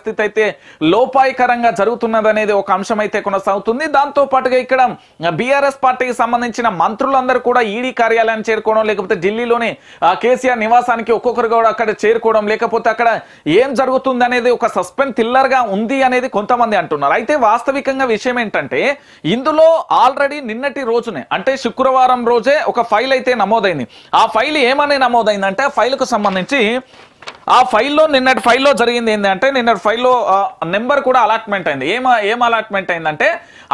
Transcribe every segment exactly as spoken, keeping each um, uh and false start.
స్థితి అయితే లోపాయకరంగా జరుగుతున్నదనేది ఒక అంశం అయితే కొనసాగుతుంది. దాంతో పాటుగా ఇక్కడ బిఆర్ఎస్ పార్టీకి సంబంధించిన మంత్రులందరూ కూడా ఈడీ కార్యాలయాన్ని చేరుకోవడం, లేకపోతే ఢిల్లీలోనే కేసీఆర్ నివాసానికి ఒక్కొక్కరు కూడా అక్కడ చేరుకోవడం, లేకపోతే అక్కడ ఏం జరుగుతుందనేది ఒక సస్పెన్స్ థ్రిల్లర్ గా ఉంది అనేది కొంతమంది అంటున్నారు. అయితే వాస్తవికంగా విషయం ఏంటంటే ఇందులో ఆల్రెడీ నిన్నటి రోజునే అంటే శుక్రవారం రోజే ఒక ఫైల్ అయితే నమోదైంది. ఆ ఫైల్ ఏమని నమోదైందంటే ఆ ఫైల్ కు సంబంధించి ఆ ఫైల్లో నిన్నటి ఫైల్లో జరిగింది ఏంటంటే నిన్నటి ఫైల్లో నెంబర్ కూడా అలాట్మెంట్ అయింది. ఏం ఏం అలాట్మెంట్ అయిందంటే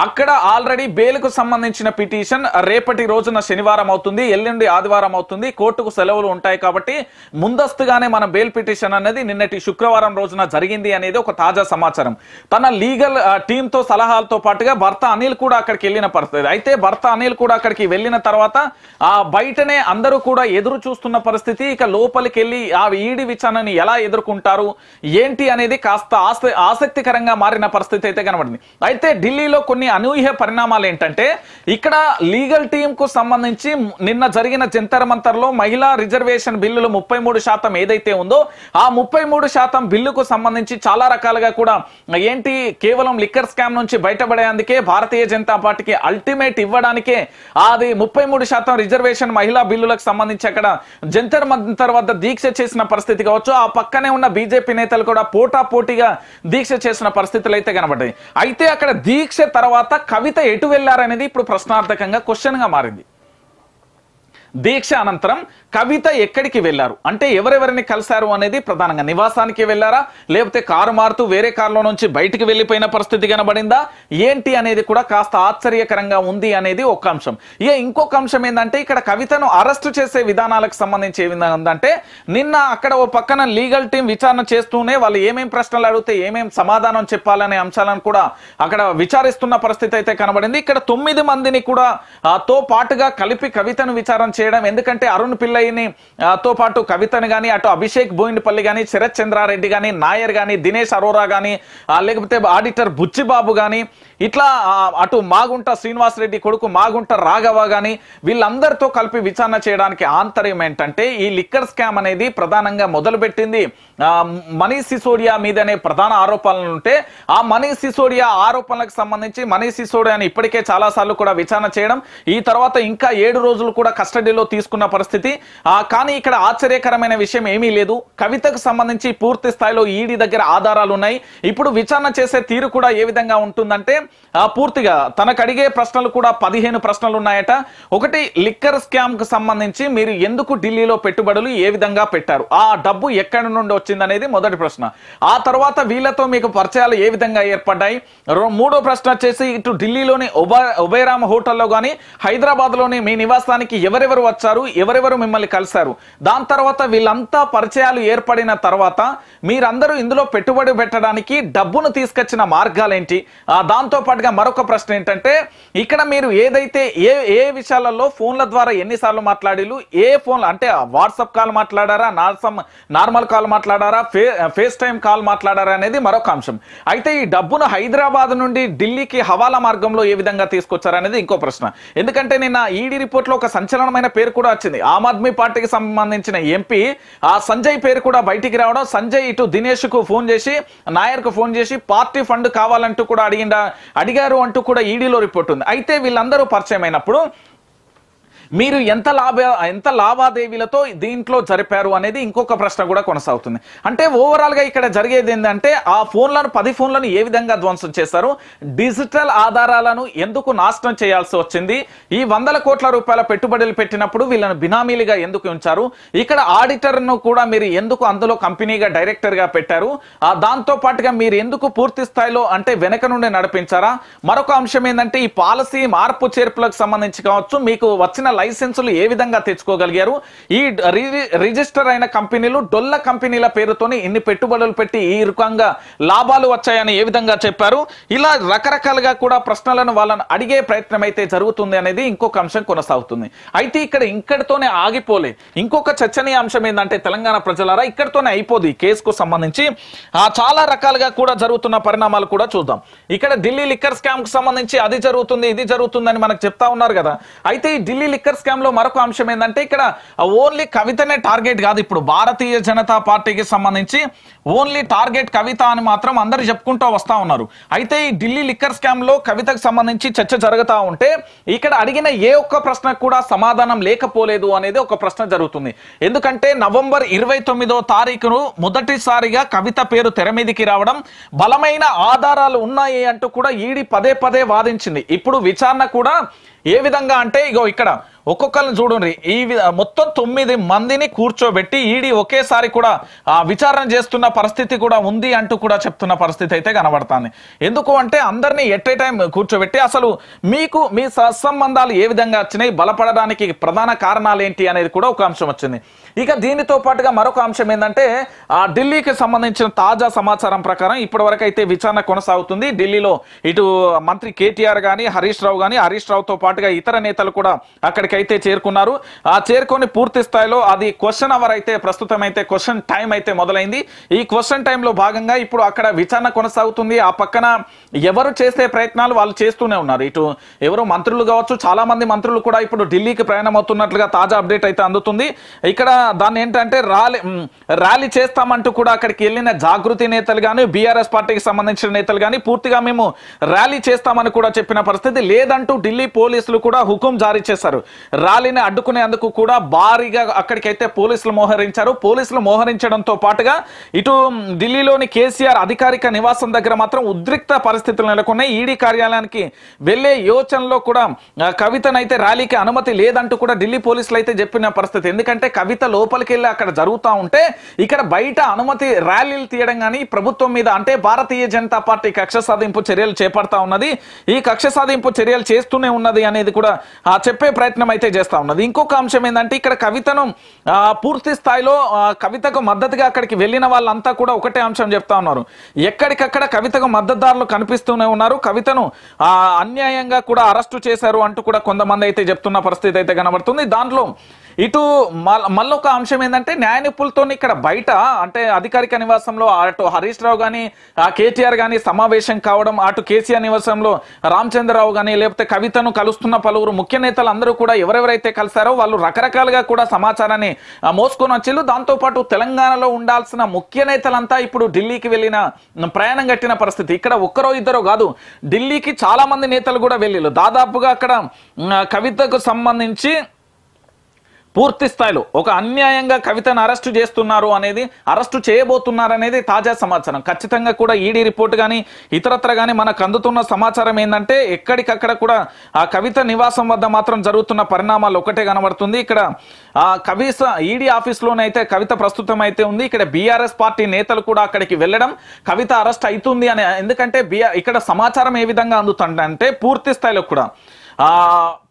అక్కడ ఆల్రెడీ బెయిల్కు సంబంధించిన పిటిషన్ రేపటి రోజున శనివారం అవుతుంది, ఎల్లుండి ఆదివారం అవుతుంది, కోర్టుకు సెలవులు ఉంటాయి కాబట్టి ముందస్తుగానే మన బెయిల్ పిటిషన్ అనేది నిన్నటి శుక్రవారం రోజున జరిగింది అనేది ఒక తాజా సమాచారం. తన లీగల్ టీంతో సలహాలతో పాటుగా భర్త అనిల్ కూడా అక్కడికి వెళ్ళిన పరిస్థితి. అయితే భర్త అనిల్ కూడా అక్కడికి వెళ్ళిన తర్వాత ఆ బయటనే అందరూ కూడా ఎదురు చూస్తున్న పరిస్థితి. ఇక లోపలికి వెళ్ళి ఆ ఈడి విచారణ ఎలా ఎదుర్కొంటారు ఏంటి అనేది కాస్త ఆసక్తికరంగా మారిన పరిస్థితి అయితే కనబడింది. అయితే ఢిల్లీలో కొన్ని అనూహ్య పరిణామాలు ఏంటంటే ఇక్కడ లీగల్ టీమ్ కు సంబంధించి నిన్న జరిగిన జంతర్ మంతర్ లో మహిళా రిజర్వేషన్ బిల్లులు ముప్పై మూడు శాతం ఏదైతే ఉందో ఆ ముప్పై మూడు శాతం బిల్లుకు సంబంధించి చాలా రకాలుగా కూడా ఏంటి కేవలం లిక్కర్ స్కామ్ నుంచి బయటపడేందుకే భారతీయ జనతా పార్టీకి అల్టిమేట్ ఇవ్వడానికే అది ముప్పై మూడు శాతం రిజర్వేషన్ మహిళా బిల్లులకు సంబంధించి అక్కడ జంతర్ మంతర్ వద్ద దీక్ష చేసిన పరిస్థితి కావచ్చు. ఆ పక్కనే ఉన్న బీజేపీ నేతలు కూడా పోటా పోటీగా దీక్ష చేసిన పరిస్థితులు అయితే కనబడ్డాయి. అయితే అక్కడ దీక్ష తర్వాత కవిత ఎటు వెళ్లారనేది ఇప్పుడు ప్రశ్నార్థకంగా క్వశ్చన్ గా మారింది. దీక్ష అనంతరం కవిత ఎక్కడికి వెళ్లారు అంటే ఎవరెవరిని కలిశారు అనేది ప్రధానంగా నివాసానికి వెళ్లారా, లేకపోతే కారు మారుతూ వేరే కారులో నుంచి బయటికి వెళ్లిపోయిన పరిస్థితి కనబడిందా ఏంటి అనేది కూడా కాస్త ఆశ్చర్యకరంగా ఉంది అనేది ఒక అంశం. ఇక ఇంకొక అంశం ఏంటంటే ఇక్కడ కవితను అరెస్ట్ చేసే విధానాలకు సంబంధించి ఏమిందంటే నిన్న అక్కడ ఓ పక్కన లీగల్ టీం విచారణ చేస్తూనే వాళ్ళు ఏమేమి ప్రశ్నలు అడిగితే ఏమేమి సమాధానం చెప్పాలనే అంశాలను కూడా అక్కడ విచారిస్తున్న పరిస్థితి అయితే కనబడింది. ఇక్కడ తొమ్మిది మందిని కూడా తో పాటుగా కలిపి కవితను విచారణ చేయడం, ఎందుకంటే అరుణ్ పిల్లయ్యని తో పాటు కవితను కానీ, అటు అభిషేక్ బోయినపల్లి కానీ, శరత్ చంద్రారెడ్డి కానీ, నాయర్ కానీ, దినేష్ అరోరా కానీ, లేకపోతే ఆడిటర్ బుచ్చిబాబు కానీ, ఇట్లా అటు మాగుంట శ్రీనివాసరెడ్డి కొడుకు మాగుంట రాఘవ కానీ వీళ్ళందరితో కలిపి విచారణ చేయడానికి ఆంతర్యం ఏంటంటే ఈ లిక్కర్ స్కామ్ అనేది ప్రధానంగా మొదలుపెట్టింది మనీష్ సిసోడియా మీదనే ప్రధాన ఆరోపణలు ఉంటే ఆ మనీష్ సిసోడియా ఆరోపణలకు సంబంధించి మనీష్ సిసోడియాని ఇప్పటికే చాలాసార్లు కూడా విచారణ చేయడం, ఈ తర్వాత ఇంకా ఏడు రోజులు కూడా కస్టడీ తీసుకున్న పరిస్థితి. కానీ ఇక్కడ ఆశ్చర్యకరమైన విషయం ఏమీ లేదు. కవితకు సంబంధించి పూర్తి స్థాయిలో ఈడీ దగ్గర ఆధారాలు ఉన్నాయి. ఇప్పుడు విచారణ చేసే తీరు కూడా ఏ విధంగా ఉంటుందంటే పూర్తిగా తనకు అడిగే ప్రశ్నలు కూడా పదిహేను ప్రశ్నలు ఉన్నాయట. ఒకటి, లిక్కర్ స్కామ్ కు సంబంధించి మీరు ఎందుకు ఢిల్లీలో పెట్టుబడులు ఏ విధంగా పెట్టారు, ఆ డబ్బు ఎక్కడి నుండి వచ్చింది అనేది మొదటి ప్రశ్న. ఆ తర్వాత వీళ్ళతో మీకు పరిచయాలు ఏ విధంగా ఏర్పడ్డాయి. మూడో ప్రశ్న వచ్చేసి ఇటు ఢిల్లీలోని ఒబైరామ్ హోటల్లో కానీ హైదరాబాద్ లోని మీ నివాసానికి ఎవరెవరు వచ్చారు, ఎవరెవరు మిమ్మల్ని కలిశారు, దాని తర్వాత వీళ్ళంతా పరిచయాలు ఏర్పడిన తర్వాత మీరందరూ ఇందులో పెట్టుబడి పెట్టడానికి డబ్బును తీసుకొచ్చిన మార్గాలేంటి. దాంతో పాటుగా మరొక ప్రశ్న ఏంటంటే ఇక్కడ మీరు ఏదైతే ఏ ఏ విషయాలలో ఫోన్ల ద్వారా ఎన్నిసార్లు మాట్లాడిలు, ఏ ఫోన్లు అంటే వాట్సాప్ కాల్ మాట్లాడారా, నార్మల్ కాల్ మాట్లాడారా, ఫే ఫేస్ టైమ్ కాల్ మాట్లాడారా అనేది మరొక అంశం. అయితే ఈ డబ్బును హైదరాబాద్ నుండి ఢిల్లీకి హవాలా మార్గంలో ఏ విధంగా తీసుకొచ్చారనేది ఇంకో ప్రశ్న. ఎందుకంటే నిన్న ఈడీ రిపోర్ట్లో ఒక సంచలనమైన పేరు కూడా వచ్చింది, ఆమ్ ఆద్మీ పార్టీకి సంబంధించిన ఎంపీ ఆ సంజయ్ పేరు కూడా బయటికి రావడం, సంజయ్ ఇటు దినేష్ కు ఫోన్ చేసి నాయర్ కు ఫోన్ చేసి పార్టీ ఫండ్ కావాలంటూ కూడా అడిగిండా అడిగారు అంటూ కూడా ఈడీలో రిపోర్ట్ ఉంది. అయితే వీళ్ళందరూ పరిచయం అయినప్పుడు మీరు ఎంత లాభ ఎంత లావాదేవీలతో దీంట్లో జరిపారు అనేది ఇంకొక ప్రశ్న కూడా కొనసాగుతుంది. అంటే ఓవరాల్గా ఇక్కడ జరిగేది ఏంటంటే ఆ ఫోన్లను పది ఫోన్లను ఏ విధంగా ధ్వంసం చేశారు, డిజిటల్ ఆధారాలను ఎందుకు నాశనం చేయాల్సి వచ్చింది, ఈ వందల కోట్ల రూపాయల పెట్టుబడులు పెట్టినప్పుడు వీళ్ళను బినామీలుగా ఎందుకు ఉంచారు, ఇక్కడ ఆడిటర్ను కూడా మీరు ఎందుకు అందులో కంపెనీగా డైరెక్టర్గా పెట్టారు, దాంతో పాటుగా మీరు ఎందుకు పూర్తి స్థాయిలో అంటే వెనక నుండి నడిపించారా. మరొక అంశం ఏంటంటే ఈ పాలసీ మార్పు చేర్పులకు సంబంధించి కావచ్చు, మీకు వచ్చిన లైసెన్సులు ఏ విధంగా తెచ్చుకోగలిగారు, ఈ రిజిస్టర్ అయిన కంపెనీలు డొల్ల కంపెనీల పేరుతోనే ఇన్ని పెట్టుబడులు పెట్టి ఈ రకంగా లాభాలు వచ్చాయని ఏ విధంగా చెప్పారు. ఇలా రకరకాలుగా కూడా ప్రశ్నలను వాళ్ళని అడిగే ప్రయత్నం అయితే జరుగుతుంది అనేది ఇంకొక అంశం కొనసాగుతుంది. అయితే ఇక్కడ ఇక్కడితోనే ఆగిపోలే. ఇంకొక చర్చనీయ అంశం ఏంటంటే తెలంగాణ ప్రజలారా ఇక్కడితోనే అయిపోదు ఈ కేసుకు సంబంధించి చాలా రకాలుగా కూడా జరుగుతున్న పరిణామాలు కూడా చూద్దాం. ఇక్కడ ఢిల్లీ లిక్కర్ స్కామ్ కు సంబంధించి అది జరుగుతుంది ఇది జరుగుతుందని మనకు చెప్తా ఉన్నారు కదా. అయితే ఈ ఢిల్లీ లిక్కర్ లిక్కర్ స్కామ్ లో మరొక అంశం ఏందంటే ఇక్కడ ఓన్లీ కవితనే టార్గెట్ కాదు, ఇప్పుడు భారతీయ జనతా పార్టీకి సంబంధించి ఓన్లీ టార్గెట్ కవిత అని మాత్రం అందరూ చెప్పుకుంటూ వస్తా ఉన్నారు. అయితే ఈ ఢిల్లీ లిక్కర్ స్కామ్ లో కవితకు సంబంధించి చర్చ జరుగుతా ఉంటే ఇక్కడ అడిగిన ఏ ఒక్క ప్రశ్న కూడా సమాధానం లేకపోలేదు అనేది ఒక ప్రశ్న జరుగుతుంది. ఎందుకంటే నవంబర్ ఇరవై తొమ్మిదో తారీఖును మొదటిసారిగా కవిత పేరు తెర మీదకి రావడం, బలమైన ఆధారాలు ఉన్నాయి అంటూ కూడా ఈడీ పదే పదే వాదించింది. ఇప్పుడు విచారణ కూడా ఏ విధంగా అంటే ఇగో ఇక్కడ ఒక్కొక్కరిని చూడండి, ఈ మొత్తం తొమ్మిది మందిని కూర్చోబెట్టి ఈడీ ఒకేసారి కూడా విచారణ చేస్తున్న పరిస్థితి కూడా ఉంది అంటూ కూడా చెప్తున్న పరిస్థితి అయితే కనబడుతుంది. ఎందుకు అంటే అందరినీ ఎట్ ఏ టైం కూర్చోబెట్టి అసలు మీకు మీ సత్సంబంధాలు ఏ విధంగా వచ్చినాయి, బలపడడానికి ప్రధాన కారణాలు ఏంటి అనేది కూడా ఒక అంశం వచ్చింది. ఇక దీనితో పాటుగా మరొక అంశం ఏంటంటే ఆ ఢిల్లీకి సంబంధించిన తాజా సమాచారం ప్రకారం ఇప్పటి వరకు అయితే విచారణ కొనసాగుతుంది. ఢిల్లీలో ఇటు మంత్రి కేటీఆర్ కానీ హరీష్ రావు కానీ హరీష్ రావుతో పాటుగా ఇతర నేతలు కూడా అక్కడికి అయితే చేరుకున్నారు. ఆ చేరుకొని పూర్తి స్థాయిలో అది క్వశ్చన్ అవర్ అయితే ప్రస్తుతం అయితే క్వశ్చన్ టైం అయితే మొదలైంది. ఈ క్వశ్చన్ టైంలో భాగంగా ఇప్పుడు అక్కడ విచారణ కొనసాగుతుంది. ఆ పక్కన ఎవరు చేసే ప్రయత్నాలు వాళ్ళు చేస్తూనే ఉన్నారు. ఇటు ఎవరు మంత్రులు కావచ్చు, చాలా మంది మంత్రులు కూడా ఇప్పుడు ఢిల్లీకి ప్రయాణం అవుతున్నట్లుగా తాజా అప్డేట్ అయితే అందుతుంది. ఇక్కడ దాన్ని ఏంటంటే ర్యాలీ ర్యాలీ చేస్తామంటూ కూడా అక్కడికి వెళ్ళిన జాగృతి నేతలు కానీ బీఆర్ఎస్ పార్టీకి సంబంధించిన నేతలు కానీ పూర్తిగా మేము ర్యాలీ చేస్తామని కూడా చెప్పిన పరిస్థితి లేదంటూ ఢిల్లీ పోలీసులు కూడా హుకుం జారీ చేశారు. ర్యాలీని అడ్డుకునేందుకు కూడా భారీగా అక్కడికైతే పోలీసులు మోహరించారు. పోలీసులు మోహరించడంతో పాటుగా ఇటు ఢిల్లీలోని కేసీఆర్ అధికారిక నివాసం దగ్గర మాత్రం ఉద్రిక్త పరిస్థితులు నెలకొన్నాయి. ఈడీ కార్యాలయానికి వెళ్లే యోచనలో కూడా కవితనైతే ర్యాలీకి అనుమతి లేదంటూ కూడా ఢిల్లీ పోలీసులు అయితే చెప్పిన పరిస్థితి. ఎందుకంటే కవిత లోపలికి వెళ్ళి అక్కడ జరుగుతూ ఉంటే ఇక్కడ బయట అనుమతి ర్యాలీలు తీయడం కానీ ప్రభుత్వం మీద అంటే భారతీయ జనతా పార్టీ కక్ష సాధింపు చర్యలు చేపడతా ఉన్నది, ఈ కక్ష సాధింపు చర్యలు చేస్తూనే ఉన్నది అనేది కూడా చెప్పే ప్రయత్నం అయితే చేస్తా ఉన్నది. ఇంకొక అంశం ఏంటంటే ఇక్కడ కవితను పూర్తి స్థాయిలో కవితకు మద్దతుగా అక్కడికి వెళ్ళిన వాళ్ళంతా కూడా ఒకటే అంశం చెప్తా ఉన్నారు, ఎక్కడికక్కడ కవితకు మద్దతుదారులు కనిపిస్తూనే ఉన్నారు, కవితను అన్యాయంగా కూడా అరెస్టు చేశారు అంటూ కూడా కొంతమంది అయితే చెప్తున్న పరిస్థితి అయితే కనబడుతుంది. దాంట్లో ఇటు మళ్ళొక అంశం ఏంటంటే న్యాయ నిపుణులతో ఇక్కడ బయట అంటే అధికారిక నివాసంలో అటు హరీష్ రావు కానీ కేటీఆర్ కానీ సమావేశం కావడం, అటు కేసీఆర్ నివాసంలో రామచంద్రరావు కానీ లేకపోతే కవితను కలుస్తున్న పలువురు ముఖ్య నేతలు అందరూ కూడా ఎవరెవరైతే కలిశారో వాళ్ళు రకరకాలుగా కూడా సమాచారాన్ని మోసుకొని వచ్చేళ్ళు. దాంతోపాటు తెలంగాణలో ఉండాల్సిన ముఖ్య నేతలంతా ఇప్పుడు ఢిల్లీకి వెళ్ళిన ప్రయాణం కట్టిన పరిస్థితి. ఇక్కడ ఒక్కరో ఇద్దరో కాదు, ఢిల్లీకి చాలా మంది నేతలు కూడా వెళ్ళిళ్ళు. దాదాపుగా అక్కడ కవితకు సంబంధించి పూర్తి స్థాయిలో ఒక అన్యాయంగా కవితను అరెస్టు చేస్తున్నారు అనేది అరెస్టు చేయబోతున్నారు అనేది తాజా సమాచారం. ఖచ్చితంగా కూడా ఈడీ రిపోర్ట్ కానీ ఇతరత్ర కానీ మనకు అందుతున్న సమాచారం ఏంటంటే ఎక్కడికక్కడ కూడా ఆ కవిత నివాసం వద్ద మాత్రం జరుగుతున్న పరిణామాలు ఒకటే కనబడుతుంది. ఇక్కడ ఆ కవిత ఈడీ ఆఫీస్లోనైతే కవిత ప్రస్తుతం అయితే ఉంది. ఇక్కడ బీఆర్ఎస్ పార్టీ నేతలు కూడా అక్కడికి వెళ్ళడం కవిత అరెస్ట్ అవుతుంది అని, ఎందుకంటే బీఆర్ ఇక్కడ సమాచారం ఏ విధంగా అందుతుందంటే పూర్తి స్థాయిలో కూడా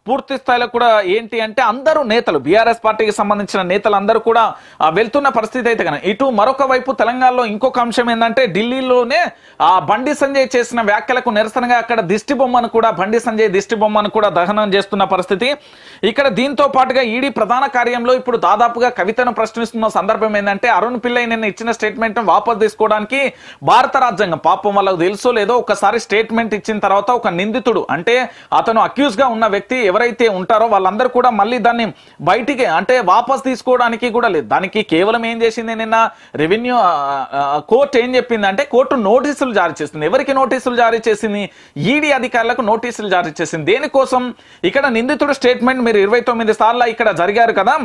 పూర్తి స్థాయిలో కూడా ఏంటి అంటే అందరూ నేతలు బీఆర్ఎస్ పార్టీకి సంబంధించిన నేతలు అందరూ కూడా వెళ్తున్న పరిస్థితి అయితే కానీ ఇటు మరొక వైపు తెలంగాణలో ఇంకొక అంశం ఏంటంటే ఢిల్లీలోనే ఆ బండి సంజయ్ చేసిన వ్యాఖ్యలకు నిరసనగా అక్కడ దిష్టి బొమ్మను కూడా బండి సంజయ్ దిష్టి బొమ్మను కూడా దహనం చేస్తున్న పరిస్థితి. ఇక్కడ దీంతో పాటుగా ఈడీ ప్రధాన కార్యంలో ఇప్పుడు దాదాపుగా కవితను ప్రశ్నిస్తున్న సందర్భం ఏంటంటే అరుణ్ పిల్లై నిన్న ఇచ్చిన స్టేట్మెంట్ వాపసు తీసుకోవడానికి భారత రాజ్యాంగం పాపం వాళ్ళకు తెలుసో లేదో ఒకసారి స్టేట్మెంట్ ఇచ్చిన తర్వాత ఒక నిందితుడు అంటే అతను అక్యూజ్గా ఉన్న వ్యక్తి ఎవరైతే ఉంటారో వాళ్ళందరూ కూడా మళ్ళీ దాన్ని బయటికి అంటే వాపస్ తీసుకోవడానికి కూడా లేదు. దానికి కేవలం ఏం చేసింది నిన్న రెవెన్యూ కోర్టు ఏం చెప్పింది అంటే కోర్టు నోటీసులు జారీ చేసింది. ఎవరికి నోటీసులు జారీ చేసింది? ఈడీ అధికారులకు నోటీసులు జారీ చేసింది. దేనికోసం? ఇక్కడ నిందితుడు స్టేట్మెంట్ మీరు ఇరవై తొమ్మిది సార్లు ఇక్కడ జరిగారు కదా,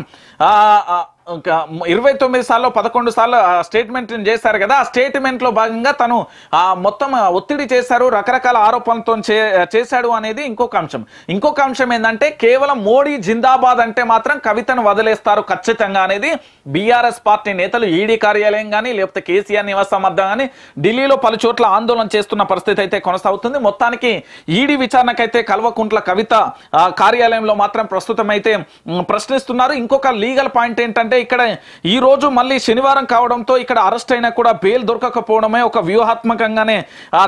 ఇరవై తొమ్మిది సార్లు పదకొండు సార్లు స్టేట్మెంట్ చేశారు కదా, ఆ స్టేట్మెంట్లో భాగంగా తను మొత్తం ఒత్తిడి చేశారు, రకరకాల ఆరోపణలతో చేశాడు అనేది ఇంకొక అంశం. ఇంకొక అంశం ఏంటంటే కేవలం మోడీ జిందాబాద్ అంటే మాత్రం కవితను వదిలేస్తారు ఖచ్చితంగా అనేది బీఆర్ఎస్ పార్టీ నేతలు ఈడీ కార్యాలయం కానీ లేకపోతే కేసీఆర్ నివాసం వద్ద కానీ ఢిల్లీలో పలు చోట్ల ఆందోళన చేస్తున్న పరిస్థితి అయితే కొనసాగుతుంది. మొత్తానికి ఈడీ విచారణకైతే కల్వకుంట్ల కవిత కార్యాలయంలో మాత్రం ప్రస్తుతం అయితే ప్రశ్నిస్తున్నారు. ఇంకొక లీగల్ పాయింట్ ఏంటంటే ఎందుకంటే ఇక్కడ ఈ రోజు మళ్ళీ శనివారం కావడంతో ఇక్కడ అరెస్ట్ అయినా కూడా బెయిల్ దొరకకపోవడమే ఒక వ్యూహాత్మకంగానే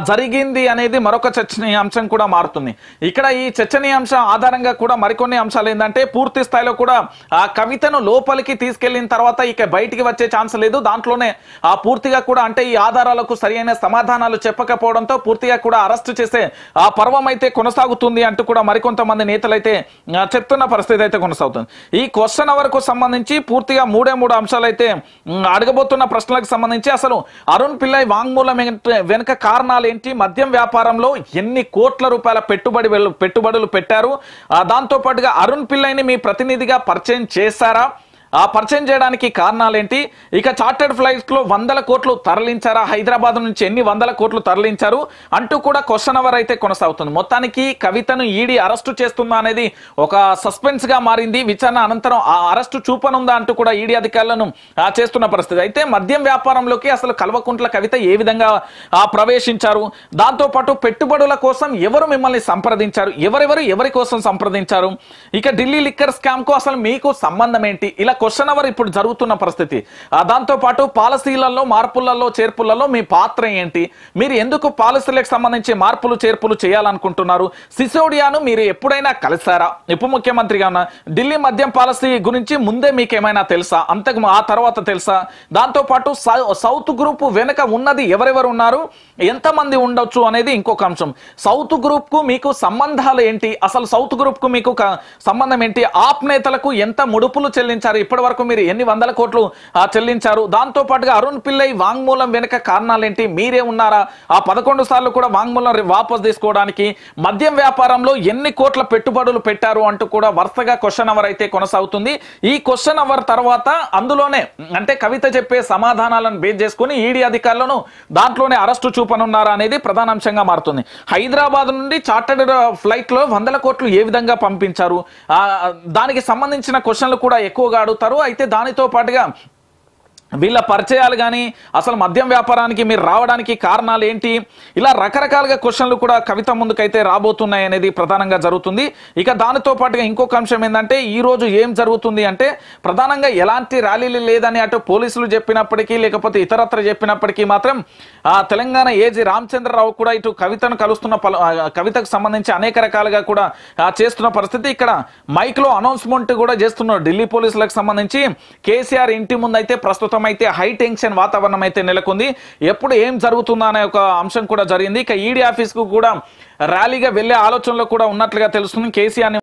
జరిగింది అనేది మరొక చర్చనీయాంశం కూడా మారుతుంది. ఇక్కడ ఈ చర్చనీయాంశం ఆధారంగా కూడా మరికొన్ని అంశాలు ఏందంటే పూర్తి స్థాయిలో కూడా ఆ కవితను లోపలికి తీసుకెళ్లిన తర్వాత ఇక బయటికి వచ్చే ఛాన్స్ లేదు. దాంట్లోనే ఆ పూర్తిగా కూడా అంటే ఈ ఆధారాలకు సరైన సమాధానాలు చెప్పకపోవడంతో పూర్తిగా కూడా అరెస్ట్ చేసే ఆ పర్వం అయితే కొనసాగుతుంది అంటూ కూడా మరికొంతమంది నేతలైతే చెప్తున్న పరిస్థితి అయితే కొనసాగుతుంది. ఈ క్వశ్చన్ అవర్కు సంబంధించి పూర్తిగా మూడే మూడు అంశాలైతే అడగబోతున్న ప్రశ్నలకు సంబంధించి అసలు అరుణ్ పిల్లై వాంగ్మూలం వెనుక కారణాలు ఏంటి, మద్యం వ్యాపారంలో ఎన్ని కోట్ల రూపాయల పెట్టుబడి పెట్టుబడులు పెట్టారు, దాంతో పాటుగా అరుణ్ పిల్లైని మీ ప్రతినిధిగా పరిచయం చేశారా, ఆ పరిచయం చేయడానికి కారణాలేంటి, ఇక చార్టర్డ్ ఫ్లైట్స్లో వందల కోట్లు తరలించారా, హైదరాబాద్ నుంచి ఎన్ని వందల కోట్లు తరలించారు అంటూ కూడా క్వశ్చన్ అవర్ అయితే కొనసాగుతుంది. మొత్తానికి కవితను ఈడీ అరెస్టు చేస్తుందా అనేది ఒక సస్పెన్స్గా మారింది. విచారణ అనంతరం ఆ అరెస్టు చూపనుందా అంటూ కూడా ఈడీ అధికారులను చేస్తున్న పరిస్థితి. అయితే మద్యం వ్యాపారంలోకి అసలు కల్వకుంట్ల కవిత ఏ విధంగా ప్రవేశించారు, దాంతోపాటు పెట్టుబడుల కోసం ఎవరు మిమ్మల్ని సంప్రదించారు, ఎవరెవరు ఎవరి కోసం సంప్రదించారు, ఇక ఢిల్లీ లిక్కర్ స్కామ్కు అసలు మీకు సంబంధం ఏంటి, ఇలా క్వశ్చన్ అవర్ ఇప్పుడు జరుగుతున్న పరిస్థితి. దాంతో పాటు పాలసీలలో మార్పులలో చేర్పులలో మీ పాత్ర ఏంటి, మీరు ఎందుకు పాలసీలకు సంబంధించి మార్పులు చేర్పులు చేయాలనుకుంటున్నారు, సిసోడియాను మీరు ఎప్పుడైనా కలిసారా, ఉప ముఖ్యమంత్రిగా ఉన్న ఢిల్లీ మద్యం పాలసీ గురించి ముందే మీకేమైనా తెలుసా, అంతకు ఆ తర్వాత తెలుసా, దాంతోపాటు సౌత్ గ్రూప్ వెనుక ఉన్నది ఎవరెవరు ఉన్నారు, ఎంతమంది ఉండొచ్చు అనేది ఇంకొక అంశం. సౌత్ గ్రూప్ కు మీకు సంబంధాలు ఏంటి, అసలు సౌత్ గ్రూప్ కు మీకు సంబంధం ఏంటి, ఆప్ నేతలకు ఎంత ముడుపులు చెల్లించారు, ఇప్పటి వరకు మీరు ఎన్ని వందల కోట్లు చెల్లించారు, దాంతో పాటుగా అరుణ్ పిల్లై వాంగ్మూలం వెనుక కారణాలేంటి, మీరే ఉన్నారా ఆ పదకొండు సార్లు కూడా వాంగ్మూలం వాపసు తీసుకోవడానికి, మద్యం వ్యాపారంలో ఎన్ని కోట్ల పెట్టుబడులు పెట్టారు అంటూ కూడా వరుసగా క్వశ్చన్ అవర్ అయితే కొనసాగుతుంది. ఈ క్వశ్చన్ అవర్ తర్వాత అందులోనే అంటే కవిత చెప్పే సమాధానాలను బేస్ చేసుకుని ఈడీ అధికారులను దాంట్లోనే అరెస్టు చూపనున్నారా అనేది ప్రధాన అంశంగా మారుతుంది. హైదరాబాద్ నుండి చార్టర్డ్ ఫ్లైట్ లో వందల కోట్లు ఏ విధంగా పంపించారు, దానికి సంబంధించిన క్వశ్చన్లు కూడా ఎక్కువగా అడుగుతారు. అయితే దానితో పాటుగా వీళ్ళ పరిచయాలు కానీ అసలు మద్యం వ్యాపారానికి మీరు రావడానికి కారణాలు ఏంటి, ఇలా రకరకాలుగా క్వశ్చన్లు కూడా కవిత ముందుకైతే రాబోతున్నాయి అనేది ప్రధానంగా జరుగుతుంది. ఇక దానితో పాటుగా ఇంకొక అంశం ఏంటంటే ఈరోజు ఏం జరుగుతుంది అంటే ప్రధానంగా ఎలాంటి ర్యాలీలు లేదని అటు పోలీసులు చెప్పినప్పటికీ లేకపోతే ఇతరత్ర చెప్పినప్పటికీ మాత్రం తెలంగాణ ఏజీ రామచంద్రరావు కూడా ఇటు కవితను కలుస్తున్న పలు కవితకు సంబంధించి అనేక రకాలుగా కూడా చేస్తున్న పరిస్థితి. ఇక్కడ మైక్లో అనౌన్స్మెంట్ కూడా చేస్తున్నారు ఢిల్లీ పోలీసులకు సంబంధించి. కేసీఆర్ ఇంటి ముందైతే ప్రస్తుతం అయితే హై టెన్షన్ వాతావరణం అయితే నెలకొంది. ఎప్పుడు ఏం జరుగుతుందా అనే ఒక అంశం కూడా జరిగింది. ఇక ఈడీ ఆఫీస్ కు కూడా ర్యాలీగా వెళ్లే ఆలోచనలో కూడా ఉన్నట్లుగా తెలుస్తుంది. కేసీఆర్